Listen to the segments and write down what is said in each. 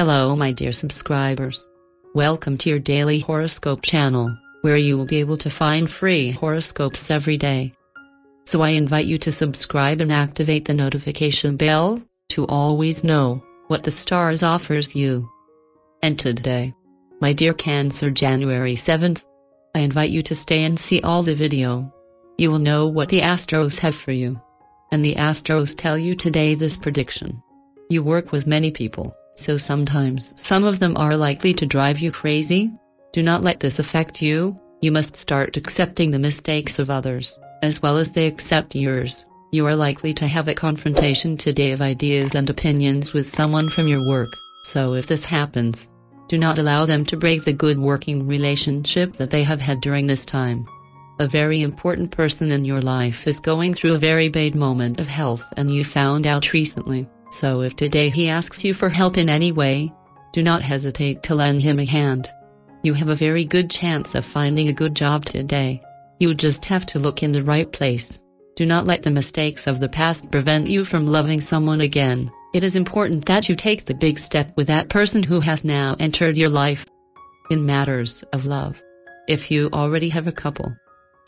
Hello my dear subscribers. Welcome to your daily horoscope channel, where you will be able to find free horoscopes every day. So I invite you to subscribe and activate the notification bell, to always know what the stars offers you. And today, my dear Cancer, January 7th, I invite you to stay and see all the video. You will know what the Astros have for you. And the Astros tell you today this prediction. You work with many people, so sometimes some of them are likely to drive you crazy. Do not let this affect you. You must start accepting the mistakes of others, as well as they accept yours. You are likely to have a confrontation today of ideas and opinions with someone from your work, so if this happens, do not allow them to break the good working relationship that they have had during this time. A very important person in your life is going through a very bad moment of health and you found out recently. So if today he asks you for help in any way, do not hesitate to lend him a hand. You have a very good chance of finding a good job today. You just have to look in the right place. Do not let the mistakes of the past prevent you from loving someone again. It is important that you take the big step with that person who has now entered your life. In matters of love, if you already have a couple,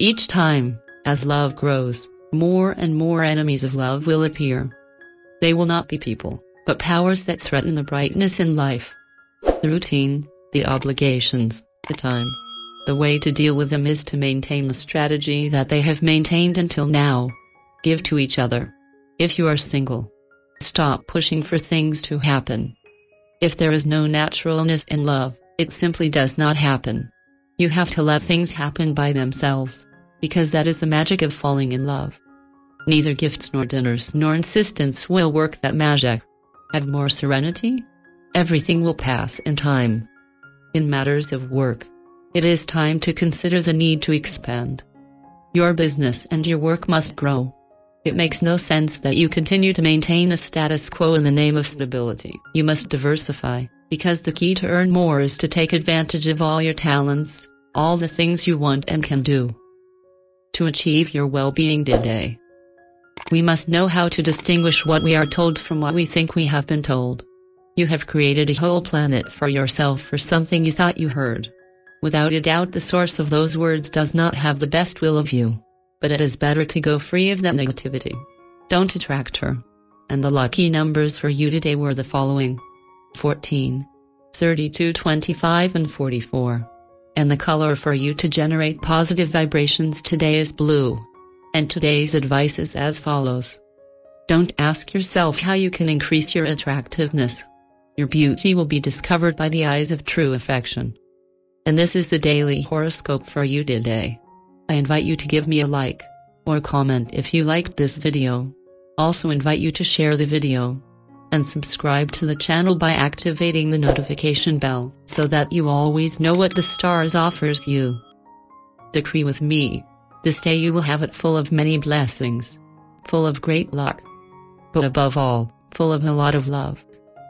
each time, as love grows, more and more enemies of love will appear. They will not be people, but powers that threaten the brightness in life. The routine, the obligations, the time. The way to deal with them is to maintain the strategy that they have maintained until now. Give to each other. If you are single, stop pushing for things to happen. If there is no naturalness in love, it simply does not happen. You have to let things happen by themselves, because that is the magic of falling in love. Neither gifts nor dinners nor insistence will work that magic. Have more serenity. Everything will pass in time. In matters of work, it is time to consider the need to expand. Your business and your work must grow. It makes no sense that you continue to maintain a status quo in the name of stability. You must diversify, because the key to earn more is to take advantage of all your talents, all the things you want and can do. To achieve your well-being today, we must know how to distinguish what we are told from what we think we have been told. You have created a whole planet for yourself for something you thought you heard. Without a doubt, the source of those words does not have the best will of you, but it is better to go free of that negativity. Don't attract her. And the lucky numbers for you today were the following: 14, 32, 25, and 44. And the color for you to generate positive vibrations today is blue. And today's advice is as follows. Don't ask yourself how you can increase your attractiveness. Your beauty will be discovered by the eyes of true affection. And this is the daily horoscope for you today. I invite you to give me a like, or comment if you liked this video. Also invite you to share the video, and subscribe to the channel by activating the notification bell, so that you always know what the stars offers you. Decree with me. This day you will have it full of many blessings, full of great luck, but above all, full of a lot of love.